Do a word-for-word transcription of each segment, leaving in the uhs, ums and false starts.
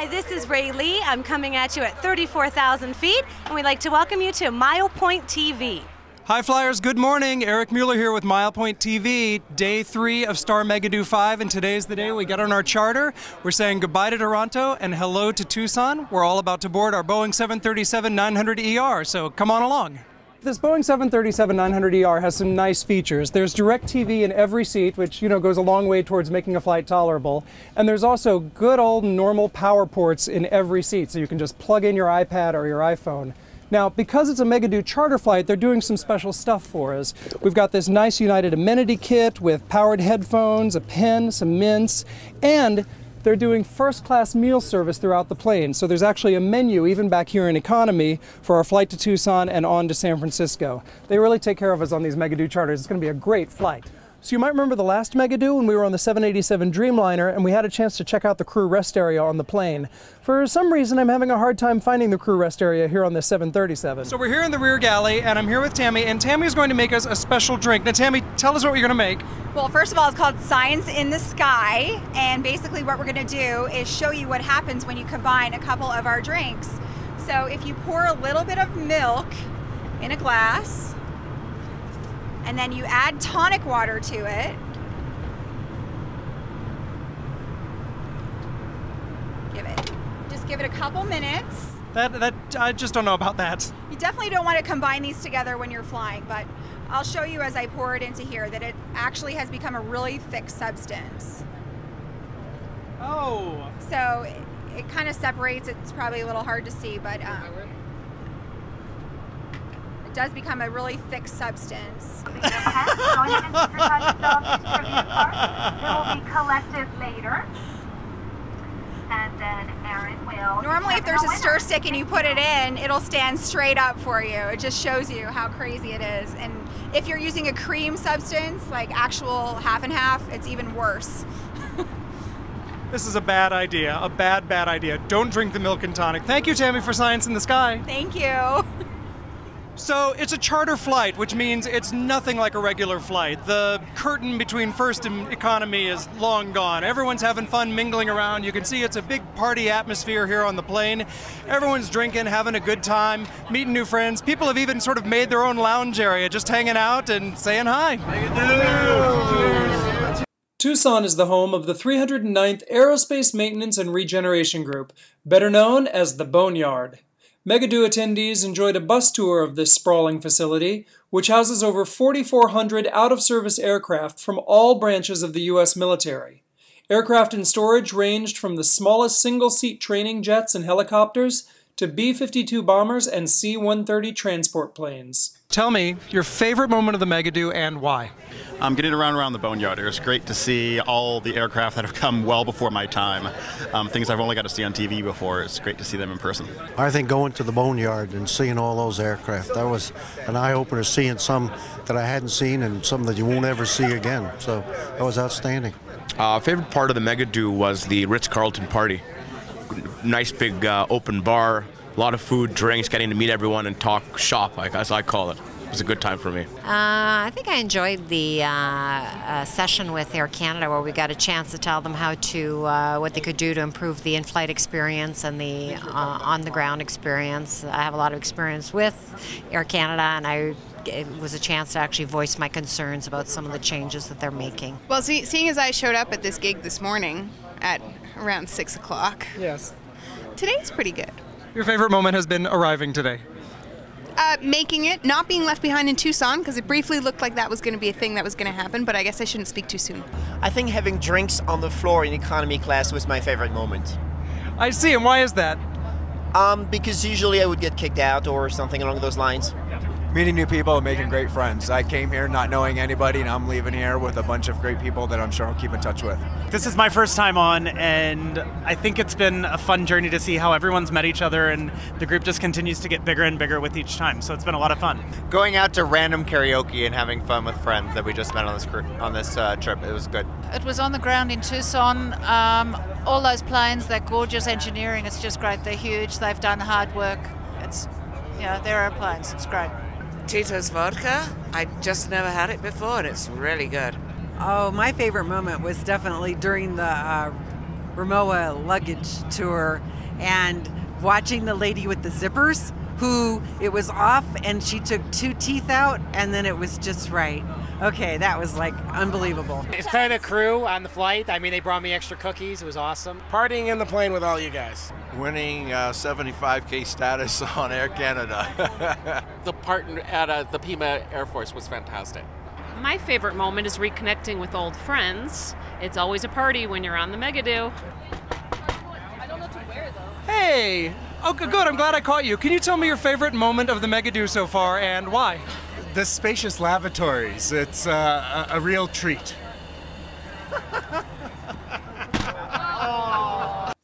Hi, this is Ray Lee. I'm coming at you at thirty-four thousand feet, and we'd like to welcome you to MilePoint T V. Hi flyers, good morning. Eric Mueller here with MilePoint T V, day three of Star MegaDO five, and today's the day we get on our charter. We're saying goodbye to Toronto and hello to Tucson. We're all about to board our Boeing seven thirty-seven nine hundred E R, so come on along. This Boeing seven thirty-seven nine hundred E R has some nice features. There's DirecTV in every seat, which, you know, goes a long way towards making a flight tolerable. And there's also good old normal power ports in every seat, so you can just plug in your iPad or your iPhone. Now, because it's a MegaDO charter flight, they're doing some special stuff for us. We've got this nice United amenity kit with powered headphones, a pen, some mints, and they're doing first-class meal service throughout the plane. So there's actually a menu, even back here in economy, for our flight to Tucson and on to San Francisco. They really take care of us on these MegaDO charters. It's going to be a great flight. So you might remember the last MegaDO when we were on the seven eighty-seven Dreamliner and we had a chance to check out the crew rest area on the plane. For some reason, I'm having a hard time finding the crew rest area here on the seven thirty-seven. So we're here in the rear galley and I'm here with Tammy, and Tammy is going to make us a special drink. Now Tammy, tell us what you're going to make. Well, first of all, it's called Signs in the Sky, and basically what we're going to do is show you what happens when you combine a couple of our drinks. So if you pour a little bit of milk in a glass, and then you add tonic water to it. Give it, just give it a couple minutes. That, that, I just don't know about that. You definitely don't want to combine these together when you're flying, but I'll show you as I pour it into here that it actually has become a really thick substance. Oh. So it, it kind of separates. It's probably a little hard to see, but um, does become a really thick substance. There will be collected later, and then Erin will. Normally, if there's a stir stick and you put it in, it'll stand straight up for you. It just shows you how crazy it is. And if you're using a cream substance, like actual half and half, it's even worse. This is a bad idea. A bad, bad idea. Don't drink the milk and tonic. Thank you, Tammy, for Science in the Sky. Thank you. So it's a charter flight, which means it's nothing like a regular flight. The curtain between first and economy is long gone. Everyone's having fun mingling around. You can see it's a big party atmosphere here on the plane. Everyone's drinking, having a good time, meeting new friends. People have even sort of made their own lounge area, just hanging out and saying hi. Hello. Tucson is the home of the three oh ninth Aerospace Maintenance and Regeneration Group, better known as the Boneyard. MegaDO attendees enjoyed a bus tour of this sprawling facility, which houses over forty-four hundred out-of-service aircraft from all branches of the U S military. Aircraft in storage ranged from the smallest single-seat training jets and helicopters to B fifty-two bombers and C one thirty transport planes. Tell me your favorite moment of the MegaDO and why. I'm um, getting around around the Boneyard. It was great to see all the aircraft that have come well before my time. Um, things I've only got to see on T V before. It's great to see them in person. I think going to the Boneyard and seeing all those aircraft, that was an eye-opener, seeing some that I hadn't seen and some that you won't ever see again. So that was outstanding. Uh, favorite part of the MegaDO was the Ritz-Carlton party. Nice big uh, open bar, a lot of food, drinks, getting to meet everyone and talk shop, as I call it. It was a good time for me. Uh, I think I enjoyed the uh, uh, session with Air Canada, where we got a chance to tell them how to uh, what they could do to improve the in-flight experience and the uh, on-the-ground experience. I have a lot of experience with Air Canada, and I it was a chance to actually voice my concerns about some of the changes that they're making. Well, see, seeing as I showed up at this gig this morning at around six o'clock. Yes. Today's pretty good. Your favorite moment has been arriving today. Uh, making it, not being left behind in Tucson, because it briefly looked like that was going to be a thing that was going to happen, but I guess I shouldn't speak too soon. I think having drinks on the floor in economy class was my favorite moment. I see, and why is that? Um, because usually I would get kicked out or something along those lines. Meeting new people and making great friends. I came here not knowing anybody, and I'm leaving here with a bunch of great people that I'm sure I'll keep in touch with. This is my first time on, and I think it's been a fun journey to see how everyone's met each other, and the group just continues to get bigger and bigger with each time, so it's been a lot of fun. Going out to random karaoke and having fun with friends that we just met on this, on this uh, trip, it was good. It was on the ground in Tucson. Um, all those planes, that gorgeous engineering, it's just great. They're huge, they've done hard work. It's, you know, they're airplanes, it's great. Tito's vodka. I just never had it before, and it's really good. Oh, my favorite moment was definitely during the uh, Ramoa luggage tour and watching the lady with the zippers who it was off and she took two teeth out and then it was just right. Okay, that was like unbelievable. It's kind of crew on the flight. I mean, they brought me extra cookies. It was awesome. Partying in the plane with all you guys. Winning uh, seventy-five K status on Air Canada. The part at uh, the Pima Air Force was fantastic. My favorite moment is reconnecting with old friends. It's always a party when you're on the MegaDO. I don't know what to wear though. Hey! Oh, good, I'm glad I caught you. Can you tell me your favorite moment of the MegaDO so far and why? The spacious lavatories. It's uh, a, a real treat.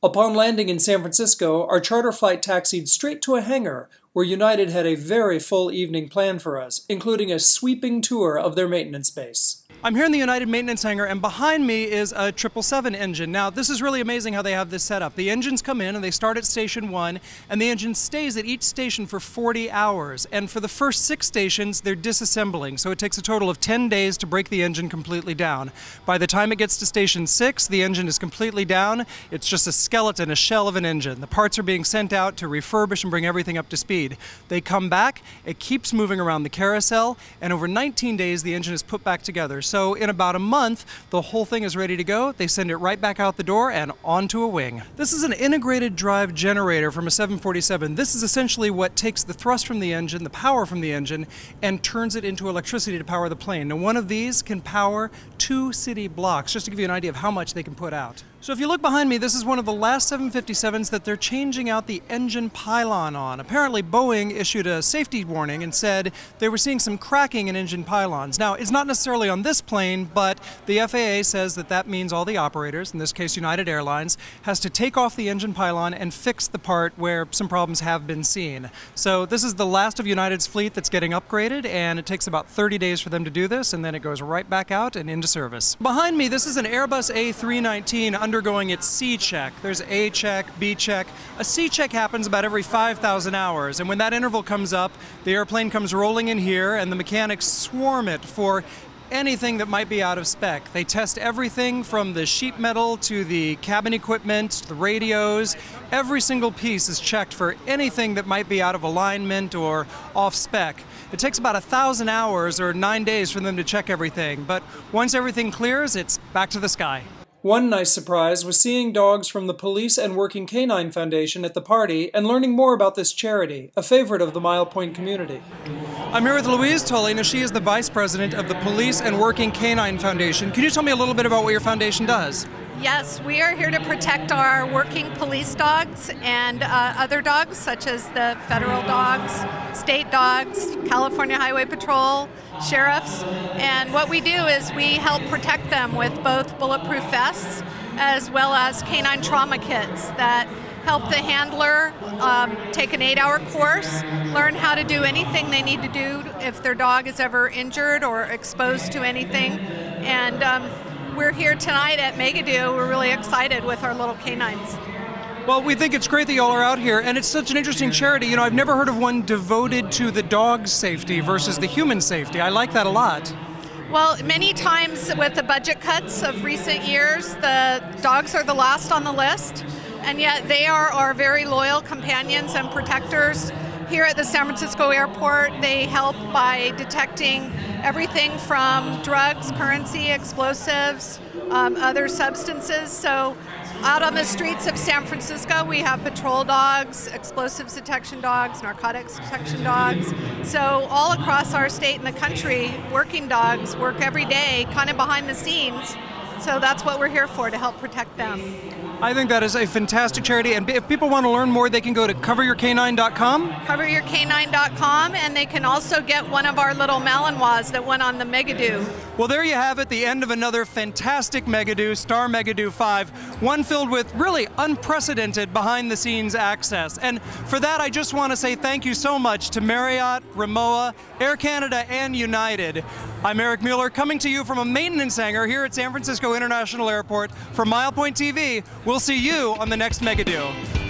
Upon landing in San Francisco, our charter flight taxied straight to a hangar where United had a very full evening planned for us, including a sweeping tour of their maintenance base. I'm here in the United maintenance hangar, and behind me is a triple seven engine. Now, this is really amazing how they have this set up. The engines come in, and they start at station one, and the engine stays at each station for forty hours. And for the first six stations, they're disassembling, so it takes a total of ten days to break the engine completely down. By the time it gets to station six, the engine is completely down. It's just a skeleton, a shell of an engine. The parts are being sent out to refurbish and bring everything up to speed. They come back, it keeps moving around the carousel, and over nineteen days the engine is put back together. So in about a month, the whole thing is ready to go. They send it right back out the door and onto a wing. This is an integrated drive generator from a seven forty-seven. This is essentially what takes the thrust from the engine, the power from the engine, and turns it into electricity to power the plane. Now one of these can power two city blocks, just to give you an idea of how much they can put out. So if you look behind me, this is one of the last seven fifty-sevens that they're changing out the engine pylon on. Apparently Boeing issued a safety warning and said they were seeing some cracking in engine pylons. Now, it's not necessarily on this plane, but the F A A says that that means all the operators, in this case United Airlines, has to take off the engine pylon and fix the part where some problems have been seen. So this is the last of United's fleet that's getting upgraded, and it takes about thirty days for them to do this, and then it goes right back out and into service. Behind me, this is an Airbus A three nineteen under undergoing its C-check. There's A-check, B-check. A C-check happens about every five thousand hours, and when that interval comes up, the airplane comes rolling in here, and the mechanics swarm it for anything that might be out of spec. They test everything from the sheet metal to the cabin equipment, the radios. Every single piece is checked for anything that might be out of alignment or off spec. It takes about a thousand hours or nine days for them to check everything, but once everything clears, it's back to the sky. One nice surprise was seeing dogs from the Police and Working Canine Foundation at the party and learning more about this charity, a favorite of the MilePoint community. I'm here with Louise Tully. Now, she is the Vice President of the Police and Working Canine Foundation. Can you tell me a little bit about what your foundation does? Yes, we are here to protect our working police dogs and uh, other dogs, such as the federal dogs, state dogs, California Highway Patrol, sheriffs. And what we do is we help protect them with both bulletproof vests as well as canine trauma kits that help the handler um, take an eight-hour course, learn how to do anything they need to do if their dog is ever injured or exposed to anything. And um, we're here tonight at MegaDO. We're really excited with our little canines. Well, we think it's great that y'all are out here, and it's such an interesting charity. You know, I've never heard of one devoted to the dog's safety versus the human safety. I like that a lot. Well, many times with the budget cuts of recent years, the dogs are the last on the list. And yet they are our very loyal companions and protectors. Here at the San Francisco airport, they help by detecting everything from drugs, currency, explosives, um, other substances. So out on the streets of San Francisco, we have patrol dogs, explosives detection dogs, narcotics detection dogs. So all across our state and the country, working dogs work every day, kind of behind the scenes. So that's what we're here for, to help protect them. I think that is a fantastic charity, and if people want to learn more, they can go to Cover Your K nine dot com? Cover Your K nine dot com, and they can also get one of our little Malinois that went on the MegaDO. Well, there you have it, the end of another fantastic MegaDO, Star MegaDO five, one filled with really unprecedented behind-the-scenes access. And for that, I just want to say thank you so much to Marriott, Ramoa, Air Canada, and United. I'm Eric Mueller, coming to you from a maintenance hangar here at San Francisco International Airport for MilePoint T V. We'll see you on the next MegaDO.